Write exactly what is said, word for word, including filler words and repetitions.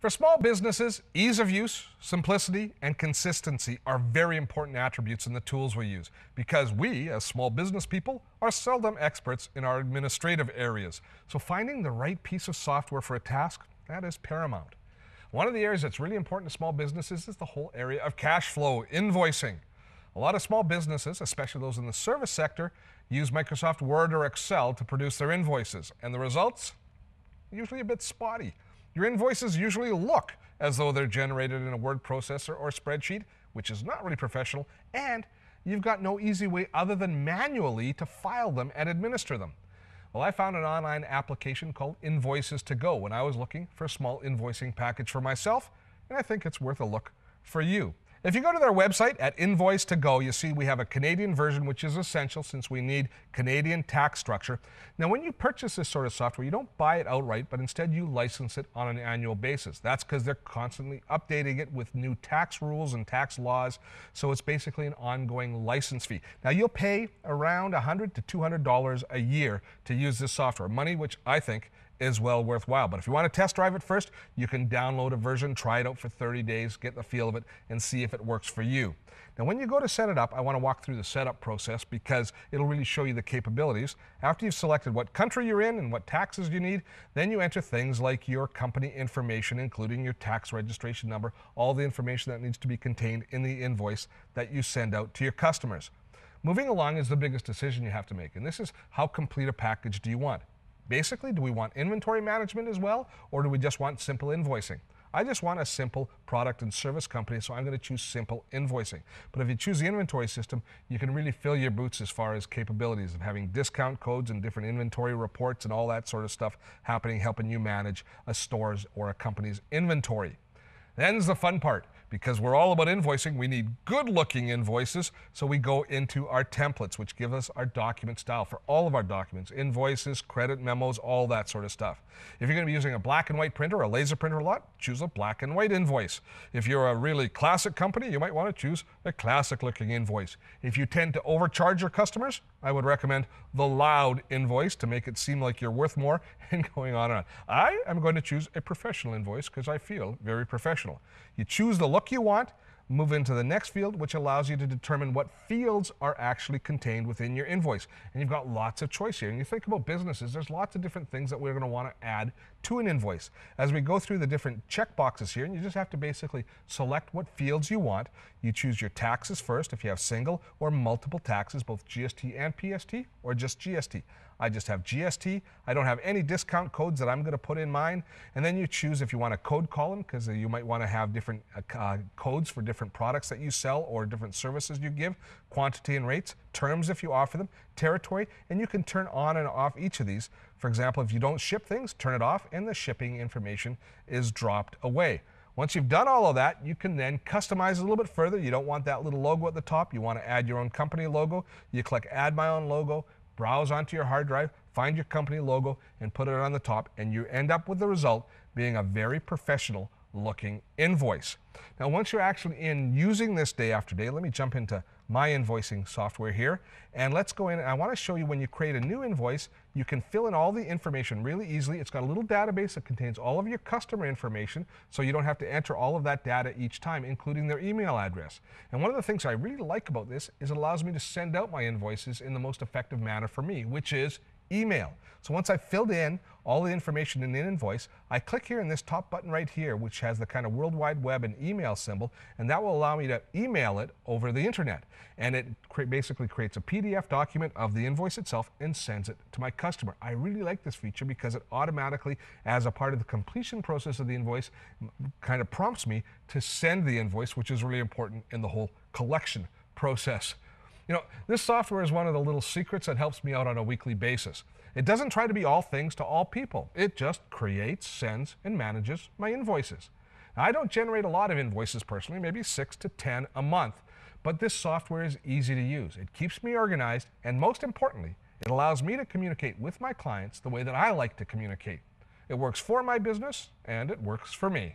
For small businesses, ease of use, simplicity, and consistency are very important attributes in the tools we use, because we, as small business people, are seldom experts in our administrative areas. So finding the right piece of software for a task, that is paramount. One of the areas that's really important to small businesses is the whole area of cash flow, invoicing. A lot of small businesses, especially those in the service sector, use Microsoft Word or Excel to produce their invoices, and the results? Usually a bit spotty. Your invoices usually look as though they're generated in a word processor or spreadsheet, which is not really professional, and you've got no easy way other than manually to file them and administer them. Well, I found an online application called Invoices to Go when I was looking for a small invoicing package for myself, and I think it's worth a look for you. If you go to their website at Invoice to Go, you see we have a Canadian version, which is essential since we need Canadian tax structure. Now, when you purchase this sort of software, you don't buy it outright, but instead you license it on an annual basis. That's because they're constantly updating it with new tax rules and tax laws, so it's basically an ongoing license fee. Now, you'll pay around one hundred to two hundred dollars a year to use this software, money which I think is well worthwhile. But if you want to test drive it first, you can download a version, try it out for thirty days, get the feel of it, and see if it works for you. Now, when you go to set it up, I want to walk through the setup process because it'll really show you the capabilities. After you've selected what country you're in and what taxes you need, then you enter things like your company information, including your tax registration number, all the information that needs to be contained in the invoice that you send out to your customers. Moving along is the biggest decision you have to make, and this is how complete a package do you want? Basically, do we want inventory management as well, or do we just want simple invoicing? I just want a simple product and service company, so I'm going to choose simple invoicing. But if you choose the inventory system, you can really fill your boots as far as capabilities of having discount codes and different inventory reports and all that sort of stuff happening, helping you manage a store's or a company's inventory. Then's the fun part. Because we're all about invoicing, we need good-looking invoices, so we go into our templates, which give us our document style for all of our documents, invoices, credit memos, all that sort of stuff. If you're going to be using a black and white printer or a laser printer a lot, choose a black and white invoice. If you're a really classic company, you might want to choose a classic-looking invoice. If you tend to overcharge your customers, I would recommend the loud invoice to make it seem like you're worth more, and going on and on. I am going to choose a professional invoice because I feel very professional. You choose the look you want, move into the next field, which allows you to determine what fields are actually contained within your invoice. And you've got lots of choice here. And you think about businesses, there's lots of different things that we're going to want to add to an invoice. As we go through the different checkboxes here, and you just have to basically select what fields you want. You choose your taxes first, if you have single or multiple taxes, both G S T and P S T, or just G S T. I just have G S T. I don't have any discount codes that I'm going to put in mine. And then you choose if you want a code column, because you might want to have different uh, codes for different products that you sell or different services you give, quantity and rates, terms if you offer them, territory, and you can turn on and off each of these. For example, if you don't ship things, turn it off, and the shipping information is dropped away. Once you've done all of that, you can then customize a little bit further. You don't want that little logo at the top. You want to add your own company logo. You click Add My Own Logo. Browse onto your hard drive, find your company logo, and put it on the top, and you end up with the result being a very professional looking invoice. Now, once you're actually in using this day after day, let me jump into my invoicing software here, and let's go in, and I want to show you when you create a new invoice, you can fill in all the information really easily. It's got a little database that contains all of your customer information, so you don't have to enter all of that data each time, including their email address. And one of the things I really like about this is it allows me to send out my invoices in the most effective manner for me, which is email. So once I've filled in all the information in the invoice, I click here in this top button right here, which has the kind of World Wide Web and email symbol, and that will allow me to email it over the internet. And it cre- basically creates a P D F document of the invoice itself and sends it to my customer. I really like this feature because it automatically, as a part of the completion process of the invoice, kind of prompts me to send the invoice, which is really important in the whole collection process. You know, this software is one of the little secrets that helps me out on a weekly basis. It doesn't try to be all things to all people. It just creates, sends, and manages my invoices. Now, I don't generate a lot of invoices personally, maybe six to ten a month, but this software is easy to use. It keeps me organized, and most importantly, it allows me to communicate with my clients the way that I like to communicate. It works for my business, and it works for me.